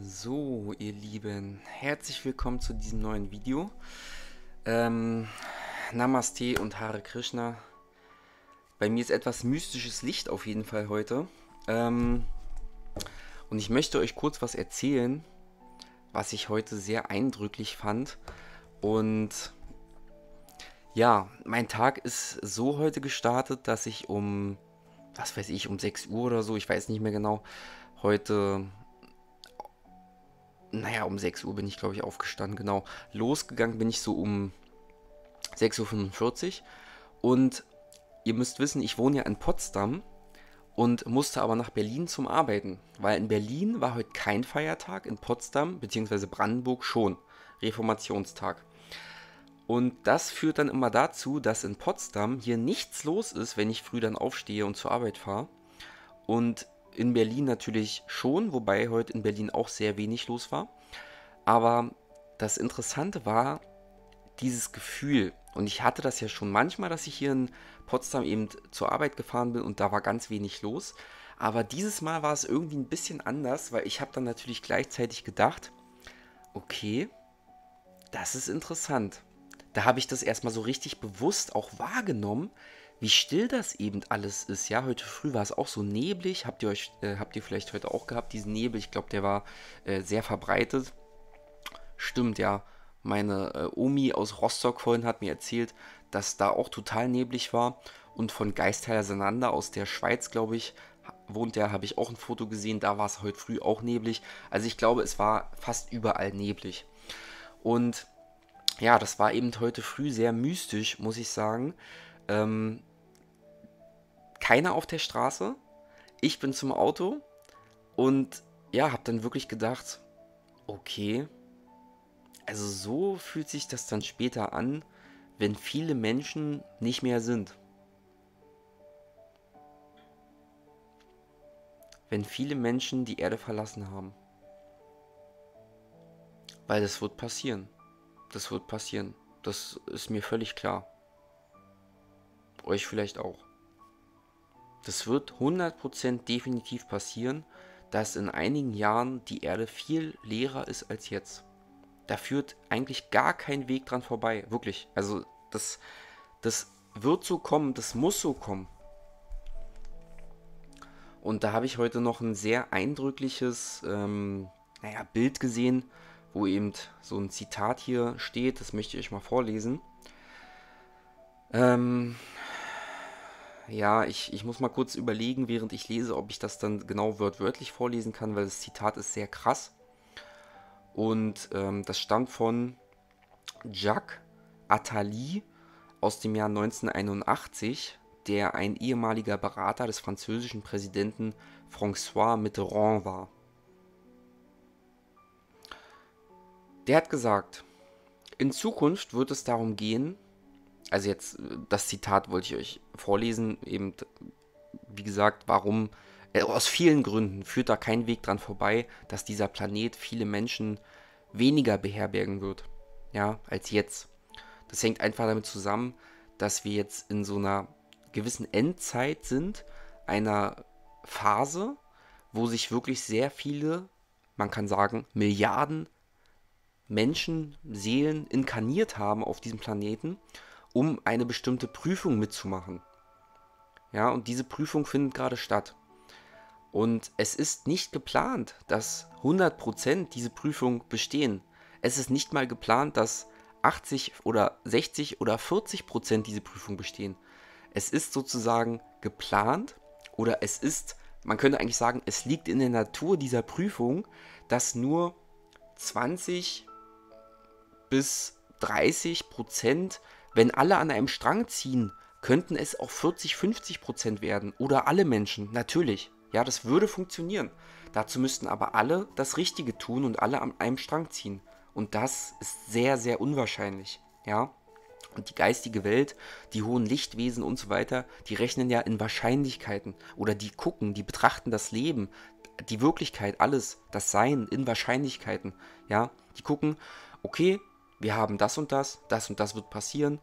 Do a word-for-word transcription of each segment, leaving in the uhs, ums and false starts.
So, ihr Lieben, herzlich willkommen zu diesem neuen Video. Ähm, Namaste und Hare Krishna. Bei mir ist etwas mystisches Licht auf jeden Fall heute. Ähm, und ich möchte euch kurz was erzählen, was ich heute sehr eindrücklich fand. Und ja, mein Tag ist so heute gestartet, dass ich um, was weiß ich, um sechs Uhr oder so, ich weiß nicht mehr genau, heute... Naja, um sechs Uhr bin ich, glaube ich, aufgestanden, genau. Losgegangen bin ich so um sechs Uhr fünfundvierzig. Und ihr müsst wissen, ich wohne ja in Potsdam und musste aber nach Berlin zum Arbeiten. Weil in Berlin war heute kein Feiertag, in Potsdam bzw. Brandenburg schon. Reformationstag. Und das führt dann immer dazu, dass in Potsdam hier nichts los ist, wenn ich früh dann aufstehe und zur Arbeit fahre. Und in Berlin natürlich schon, wobei heute in Berlin auch sehr wenig los war. Aber das Interessante war dieses Gefühl. Und ich hatte das ja schon manchmal, dass ich hier in Potsdam eben zur Arbeit gefahren bin und da war ganz wenig los. Aber dieses Mal war es irgendwie ein bisschen anders, weil ich habe dann natürlich gleichzeitig gedacht, okay, das ist interessant. Da habe ich das erstmal so richtig bewusst auch wahrgenommen, wie still das eben alles ist. Ja, heute früh war es auch so neblig. Habt ihr euch, äh, habt ihr vielleicht heute auch gehabt, diesen Nebel? Ich glaube, der war äh, sehr verbreitet. Stimmt, ja. Meine äh, Omi aus Rostock vorhin hat mir erzählt, dass da auch total neblig war. Und von Geistherr Sananda aus der Schweiz, glaube ich, wohnt der, habe ich auch ein Foto gesehen. Da war es heute früh auch neblig. Also ich glaube, es war fast überall neblig. Und ja, das war eben heute früh sehr mystisch, muss ich sagen. Ähm... Keiner auf der Straße, ich bin zum Auto und ja, habe dann wirklich gedacht, okay, also so fühlt sich das dann später an, wenn viele Menschen nicht mehr sind. Wenn viele Menschen die Erde verlassen haben. Weil das wird passieren. Das wird passieren. Das ist mir völlig klar. Euch vielleicht auch. Das wird hundert Prozent definitiv passieren, dass in einigen Jahren die Erde viel leerer ist als jetzt. Da führt eigentlich gar kein Weg dran vorbei, wirklich. Also das, das wird so kommen, das muss so kommen. Und da habe ich heute noch ein sehr eindrückliches ähm, naja, Bild gesehen, wo eben so ein Zitat hier steht, das möchte ich euch mal vorlesen. Ähm... Ja, ich, ich muss mal kurz überlegen, während ich lese, ob ich das dann genau wortwörtlich vorlesen kann, weil das Zitat ist sehr krass. Und ähm, das stammt von Jacques Attali aus dem Jahr neunzehnhunderteinundachtzig, der ein ehemaliger Berater des französischen Präsidenten François Mitterrand war. Der hat gesagt, in Zukunft wird es darum gehen, also jetzt, das Zitat wollte ich euch vorlesen, eben, wie gesagt, warum, äh, aus vielen Gründen führt da kein Weg dran vorbei, dass dieser Planet viele Menschen weniger beherbergen wird, ja, als jetzt. Das hängt einfach damit zusammen, dass wir jetzt in so einer gewissen Endzeit sind, einer Phase, wo sich wirklich sehr viele, man kann sagen, Milliarden Menschen, Seelen inkarniert haben auf diesem Planeten, um eine bestimmte Prüfung mitzumachen. Ja, und diese Prüfung findet gerade statt. Und es ist nicht geplant, dass hundert Prozent diese Prüfung bestehen. Es ist nicht mal geplant, dass achtzig oder sechzig oder vierzig Prozent diese Prüfung bestehen. Es ist sozusagen geplant oder es ist, man könnte eigentlich sagen, es liegt in der Natur dieser Prüfung, dass nur zwanzig bis dreißig Prozent, wenn alle an einem Strang ziehen, könnten es auch vierzig, fünfzig Prozent werden oder alle Menschen, natürlich. Ja, das würde funktionieren. Dazu müssten aber alle das Richtige tun und alle an einem Strang ziehen. Und das ist sehr, sehr unwahrscheinlich. Ja, und die geistige Welt, die hohen Lichtwesen und so weiter, die rechnen ja in Wahrscheinlichkeiten oder die gucken, die betrachten das Leben, die Wirklichkeit, alles, das Sein in Wahrscheinlichkeiten. Ja, die gucken, okay, wir haben das und das, das und das wird passieren,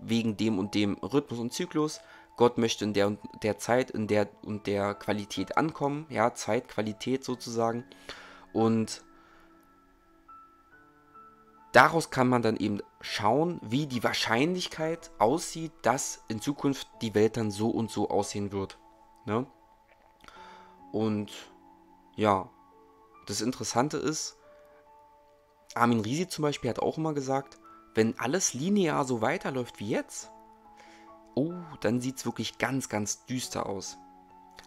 wegen dem und dem Rhythmus und Zyklus. Gott möchte in der und der Zeit, in der und der Qualität ankommen, ja, Zeit, Qualität sozusagen. Und daraus kann man dann eben schauen, wie die Wahrscheinlichkeit aussieht, dass in Zukunft die Welt dann so und so aussehen wird. Ne? Und ja, das Interessante ist, Armin Risi zum Beispiel hat auch immer gesagt, wenn alles linear so weiterläuft wie jetzt, oh, dann sieht es wirklich ganz, ganz düster aus.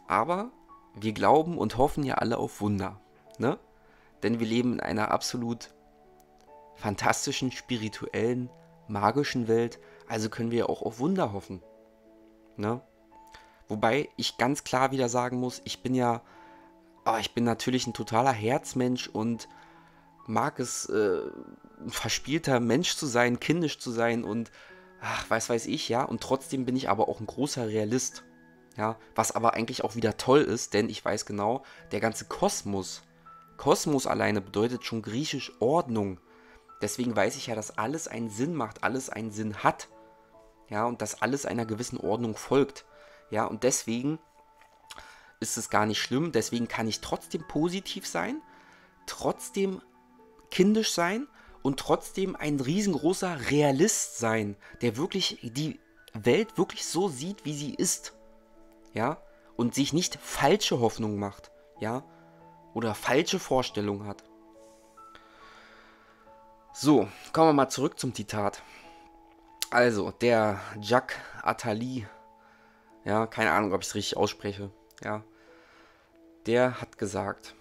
Aber wir glauben und hoffen ja alle auf Wunder, ne? Denn wir leben in einer absolut fantastischen, spirituellen, magischen Welt, also können wir ja auch auf Wunder hoffen, ne? Wobei ich ganz klar wieder sagen muss, ich bin ja, oh, ich bin natürlich ein totaler Herzmensch und mag es, äh, ein verspielter Mensch zu sein, kindisch zu sein und ach, weiß weiß ich, ja. Und trotzdem bin ich aber auch ein großer Realist, ja. Was aber eigentlich auch wieder toll ist, denn ich weiß genau, der ganze Kosmos, Kosmos alleine bedeutet schon griechisch Ordnung. Deswegen weiß ich ja, dass alles einen Sinn macht, alles einen Sinn hat, ja, und dass alles einer gewissen Ordnung folgt, ja. Und deswegen ist es gar nicht schlimm, deswegen kann ich trotzdem positiv sein, trotzdem kindisch sein und trotzdem ein riesengroßer Realist sein, der wirklich die Welt wirklich so sieht, wie sie ist, ja, und sich nicht falsche Hoffnungen macht, ja, oder falsche Vorstellungen hat. So, kommen wir mal zurück zum Zitat. Also, der Jacques Attali, ja, keine Ahnung, ob ich es richtig ausspreche, ja, der hat gesagt: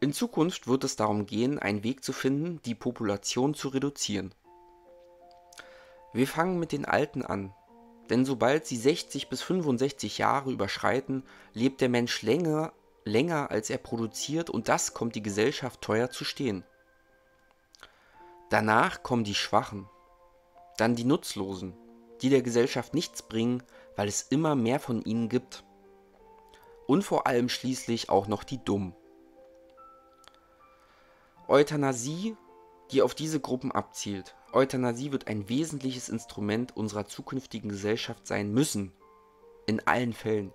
In Zukunft wird es darum gehen, einen Weg zu finden, die Population zu reduzieren. Wir fangen mit den Alten an, denn sobald sie sechzig bis fünfundsechzig Jahre überschreiten, lebt der Mensch länger, länger als er produziert, und das kommt die Gesellschaft teuer zu stehen. Danach kommen die Schwachen, dann die Nutzlosen, die der Gesellschaft nichts bringen, weil es immer mehr von ihnen gibt. Und vor allem schließlich auch noch die Dummen. Euthanasie, die auf diese Gruppen abzielt. Euthanasie wird ein wesentliches Instrument unserer zukünftigen Gesellschaft sein müssen. In allen Fällen.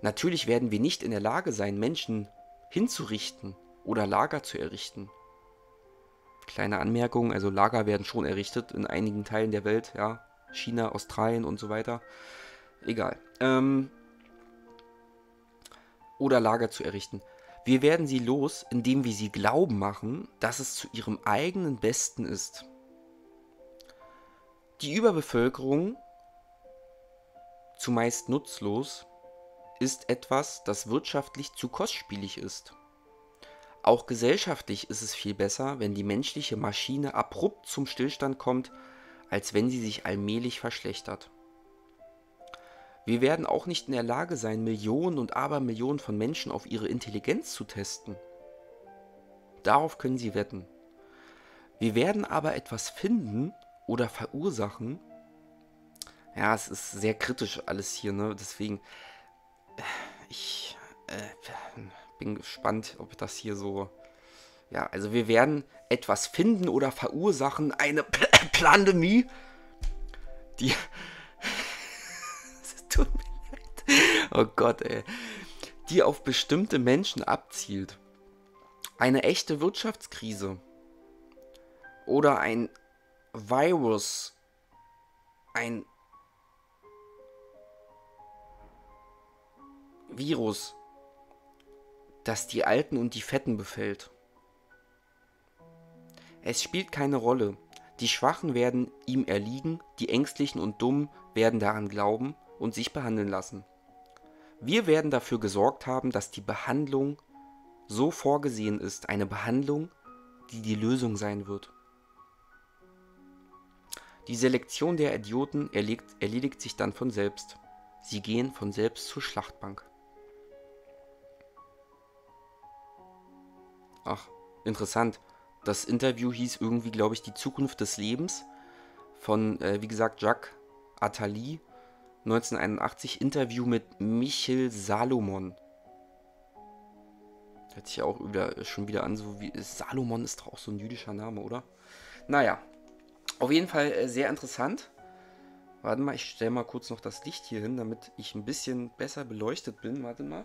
Natürlich werden wir nicht in der Lage sein, Menschen hinzurichten oder Lager zu errichten. Kleine Anmerkung, also Lager werden schon errichtet in einigen Teilen der Welt, ja. China, Australien und so weiter. Egal. Ähm, oder Lager zu errichten. Wir werden sie los, indem wir sie glauben machen, dass es zu ihrem eigenen Besten ist. Die Überbevölkerung, zumeist nutzlos, ist etwas, das wirtschaftlich zu kostspielig ist. Auch gesellschaftlich ist es viel besser, wenn die menschliche Maschine abrupt zum Stillstand kommt, als wenn sie sich allmählich verschlechtert. Wir werden auch nicht in der Lage sein, Millionen und Abermillionen von Menschen auf ihre Intelligenz zu testen. Darauf können Sie wetten. Wir werden aber etwas finden oder verursachen. Ja, es ist sehr kritisch alles hier, ne? Deswegen, ich äh, bin gespannt, ob das hier so... Ja, also wir werden etwas finden oder verursachen, eine Pandemie, die... Tut mir leid. Oh Gott, ey. Die auf bestimmte Menschen abzielt. Eine echte Wirtschaftskrise. Oder ein Virus. Ein Virus, das die Alten und die Fetten befällt. Es spielt keine Rolle. Die Schwachen werden ihm erliegen, die Ängstlichen und Dummen werden daran glauben und sich behandeln lassen. Wir werden dafür gesorgt haben, dass die Behandlung so vorgesehen ist, eine Behandlung, die die Lösung sein wird. Die Selektion der Idioten erledigt, erledigt sich dann von selbst. Sie gehen von selbst zur Schlachtbank. Ach, interessant. Das Interview hieß irgendwie, glaube ich, die Zukunft des Lebens von, äh, wie gesagt, Jacques Attali. neunzehnhunderteinundachtzig, Interview mit Michel Salomon. Hört sich ja auch wieder, schon wieder an, so wie Salomon ist doch auch so ein jüdischer Name, oder? Naja, auf jeden Fall äh, sehr interessant. Warte mal, ich stelle mal kurz noch das Licht hier hin, damit ich ein bisschen besser beleuchtet bin. Warte mal.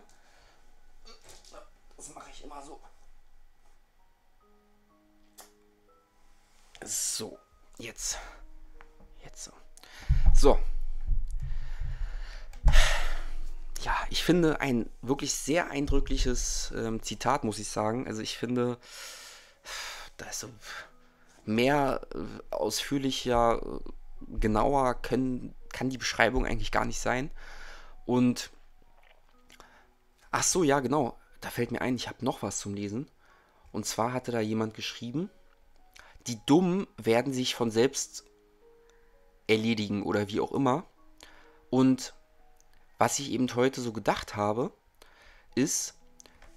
Das mache ich. ich immer so. So, jetzt. Jetzt so. So. Ja, ich finde ein wirklich sehr eindrückliches ähm, Zitat, muss ich sagen. Also ich finde, da ist so mehr äh, ausführlicher, äh, genauer können, kann die Beschreibung eigentlich gar nicht sein. Und, ach so, ja genau, da fällt mir ein, ich habe noch was zum Lesen. Und zwar hatte da jemand geschrieben, die Dummen werden sich von selbst erledigen oder wie auch immer. Und was ich eben heute so gedacht habe, ist,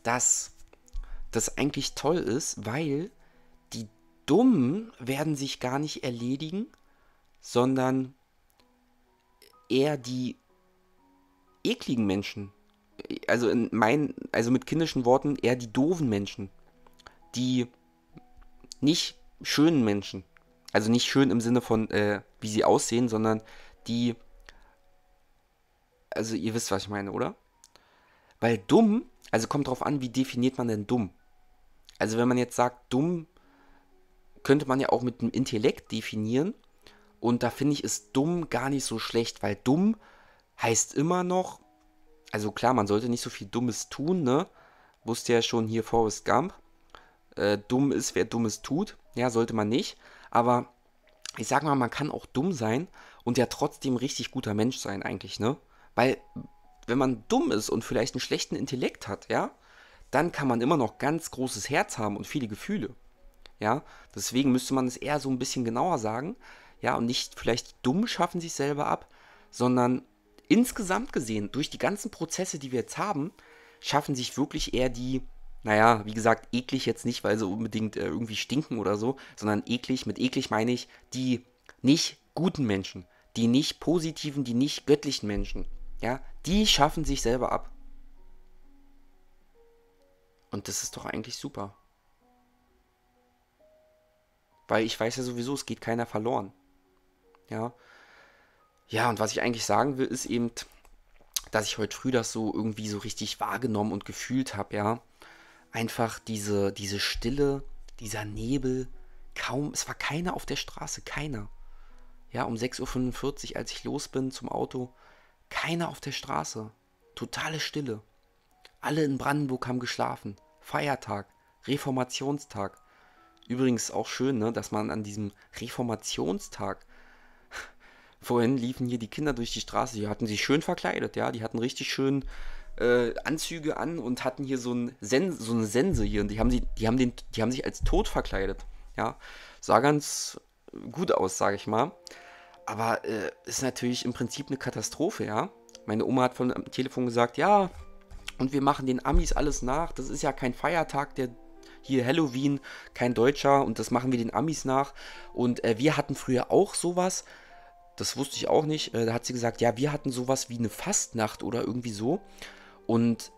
dass das eigentlich toll ist, weil die Dummen werden sich gar nicht erledigen, sondern eher die ekligen Menschen, also in meinen, also mit kindischen Worten eher die doofen Menschen, die nicht schönen Menschen, also nicht schön im Sinne von, äh, wie sie aussehen, sondern die, also ihr wisst, was ich meine, oder? Weil dumm, also kommt drauf an, wie definiert man denn dumm? Also wenn man jetzt sagt, dumm, könnte man ja auch mit dem Intellekt definieren. Und da finde ich, ist dumm gar nicht so schlecht, weil dumm heißt immer noch, also klar, man sollte nicht so viel Dummes tun, ne? Wusste ja schon hier Forrest Gump. Äh, dumm ist, wer Dummes tut. Ja, sollte man nicht. Aber ich sag mal, man kann auch dumm sein und ja trotzdem richtig guter Mensch sein eigentlich, ne? Weil, wenn man dumm ist und vielleicht einen schlechten Intellekt hat, ja, dann kann man immer noch ganz großes Herz haben und viele Gefühle, ja. Deswegen müsste man es eher so ein bisschen genauer sagen, ja, und nicht vielleicht dumm schaffen sich selber ab, sondern insgesamt gesehen, durch die ganzen Prozesse, die wir jetzt haben, schaffen sich wirklich eher die, naja, wie gesagt, eklig jetzt nicht, weil sie unbedingt äh, irgendwie stinken oder so, sondern eklig, mit eklig meine ich die nicht guten Menschen, die nicht positiven, die nicht göttlichen Menschen. Ja, die schaffen sich selber ab. Und das ist doch eigentlich super. Weil ich weiß ja sowieso, es geht keiner verloren. Ja. Ja, und was ich eigentlich sagen will, ist eben, dass ich heute früh das so irgendwie so richtig wahrgenommen und gefühlt habe, ja. Einfach diese, diese Stille, dieser Nebel, kaum, es war keiner auf der Straße, keiner. Ja, um sechs Uhr fünfundvierzig, als ich los bin zum Auto, keiner auf der Straße. Totale Stille. Alle in Brandenburg haben geschlafen. Feiertag. Reformationstag. Übrigens auch schön, ne, dass man an diesem Reformationstag... Vorhin liefen hier die Kinder durch die Straße. Die hatten sich schön verkleidet, ja. Die hatten richtig schön äh, Anzüge an und hatten hier so, einen Sen so eine Sense hier. Und die haben, sie, die, haben den, die haben sich als tot verkleidet, ja. Sah ganz gut aus, sage ich mal. Aber äh, ist natürlich im Prinzip eine Katastrophe, ja. Meine Oma hat von am Telefon gesagt, ja, und wir machen den Amis alles nach. Das ist ja kein Feiertag, der hier Halloween, kein Deutscher. Und das machen wir den Amis nach. Und äh, wir hatten früher auch sowas. Das wusste ich auch nicht. Äh, da hat sie gesagt, ja, wir hatten sowas wie eine Fastnacht oder irgendwie so. Und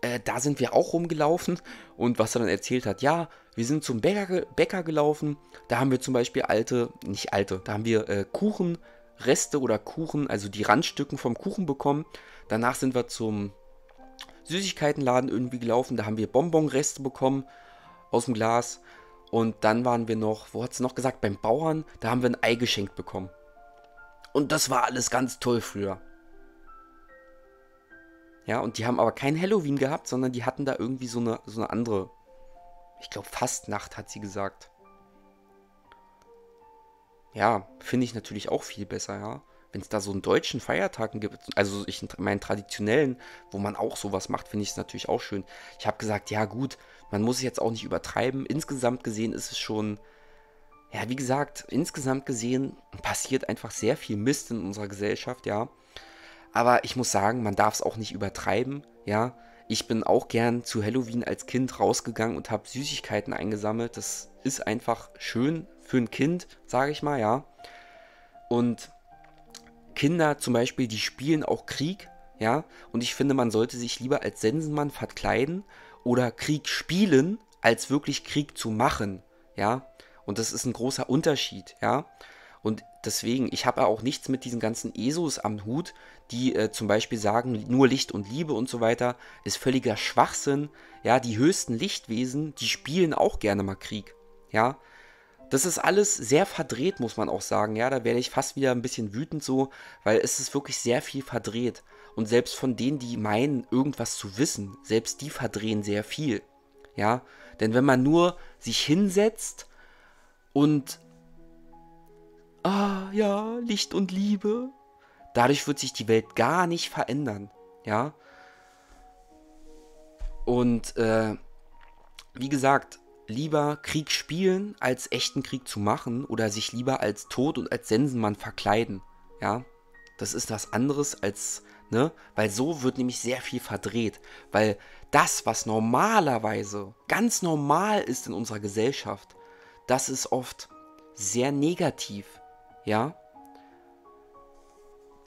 äh, da sind wir auch rumgelaufen. Und was er dann erzählt hat, ja, wir sind zum Bäcker, Bäcker gelaufen, da haben wir zum Beispiel alte, nicht alte, da haben wir äh, Kuchenreste oder Kuchen, also die Randstücken vom Kuchen bekommen. Danach sind wir zum Süßigkeitenladen irgendwie gelaufen, da haben wir Bonbonreste bekommen aus dem Glas. Und dann waren wir noch, wo hat sie noch gesagt, beim Bauern, da haben wir ein Ei geschenkt bekommen. Und das war alles ganz toll früher. Ja, und die haben aber kein Halloween gehabt, sondern die hatten da irgendwie so eine, so eine andere... Ich glaube, Fastnacht, hat sie gesagt. Ja, finde ich natürlich auch viel besser, ja. Wenn es da so einen deutschen Feiertag gibt, also ich meinen traditionellen, wo man auch sowas macht, finde ich es natürlich auch schön. Ich habe gesagt, ja gut, man muss es jetzt auch nicht übertreiben. Insgesamt gesehen ist es schon, ja wie gesagt, insgesamt gesehen passiert einfach sehr viel Mist in unserer Gesellschaft, ja. Aber ich muss sagen, man darf es auch nicht übertreiben, ja. Ich bin auch gern zu Halloween als Kind rausgegangen und habe Süßigkeiten eingesammelt. Das ist einfach schön für ein Kind, sage ich mal, ja. Und Kinder zum Beispiel, die spielen auch Krieg, ja. Und ich finde, man sollte sich lieber als Sensenmann verkleiden oder Krieg spielen, als wirklich Krieg zu machen, ja. Und das ist ein großer Unterschied, ja. Und deswegen, ich habe auch nichts mit diesen ganzen E S Os am Hut, die äh, zum Beispiel sagen, nur Licht und Liebe und so weiter, ist völliger Schwachsinn. Ja, die höchsten Lichtwesen, die spielen auch gerne mal Krieg. Ja, das ist alles sehr verdreht, muss man auch sagen. Ja, da werde ich fast wieder ein bisschen wütend so, weil es ist wirklich sehr viel verdreht. Und selbst von denen, die meinen, irgendwas zu wissen, selbst die verdrehen sehr viel. Ja, denn wenn man nur sich hinsetzt und... Ah, ja, Licht und Liebe. Dadurch wird sich die Welt gar nicht verändern, ja. Und, äh, wie gesagt, lieber Krieg spielen, als echten Krieg zu machen oder sich lieber als Tod und als Sensenmann verkleiden, ja. Das ist was anderes als, ne, weil so wird nämlich sehr viel verdreht, weil das, was normalerweise ganz normal ist in unserer Gesellschaft, das ist oft sehr negativ. Ja,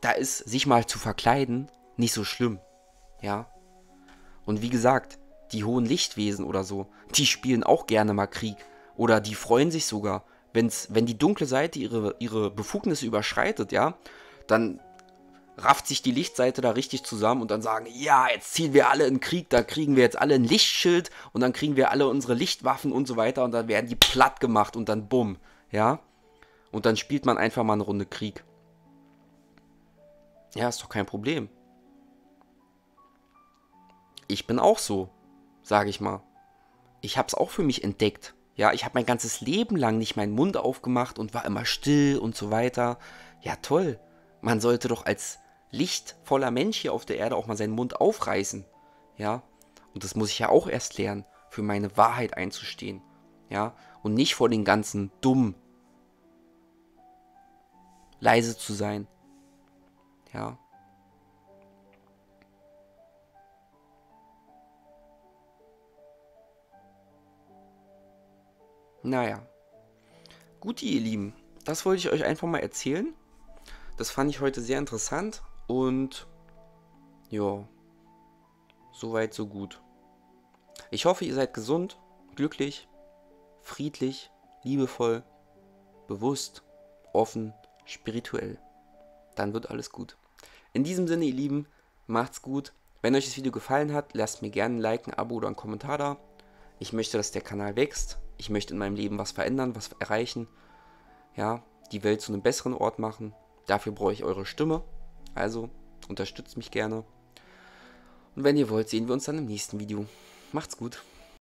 da ist sich mal zu verkleiden nicht so schlimm, ja. Und wie gesagt, die hohen Lichtwesen oder so, die spielen auch gerne mal Krieg oder die freuen sich sogar, wenn's, wenn die dunkle Seite ihre, ihre Befugnisse überschreitet, ja, dann rafft sich die Lichtseite da richtig zusammen und dann sagen, ja, jetzt ziehen wir alle in Krieg, da kriegen wir jetzt alle ein Lichtschild und dann kriegen wir alle unsere Lichtwaffen und so weiter und dann werden die platt gemacht und dann bumm, ja. Und dann spielt man einfach mal eine Runde Krieg. Ja, ist doch kein Problem. Ich bin auch so, sage ich mal. Ich habe es auch für mich entdeckt. Ja, ich habe mein ganzes Leben lang nicht meinen Mund aufgemacht und war immer still und so weiter. Ja, toll. Man sollte doch als lichtvoller Mensch hier auf der Erde auch mal seinen Mund aufreißen. Ja, und das muss ich ja auch erst lernen, für meine Wahrheit einzustehen. Ja, und nicht vor den ganzen dummen leise zu sein. Ja. Naja. Gut, ihr Lieben. Das wollte ich euch einfach mal erzählen. Das fand ich heute sehr interessant. Und ja. Soweit, so gut. Ich hoffe, ihr seid gesund, glücklich, friedlich, liebevoll, bewusst, offen, spirituell. Dann wird alles gut. In diesem Sinne, ihr Lieben, macht's gut. Wenn euch das Video gefallen hat, lasst mir gerne ein Like, ein Abo oder einen Kommentar da. Ich möchte, dass der Kanal wächst. Ich möchte in meinem Leben was verändern, was erreichen. Ja, die Welt zu einem besseren Ort machen. Dafür brauche ich eure Stimme. Also, unterstützt mich gerne. Und wenn ihr wollt, sehen wir uns dann im nächsten Video. Macht's gut.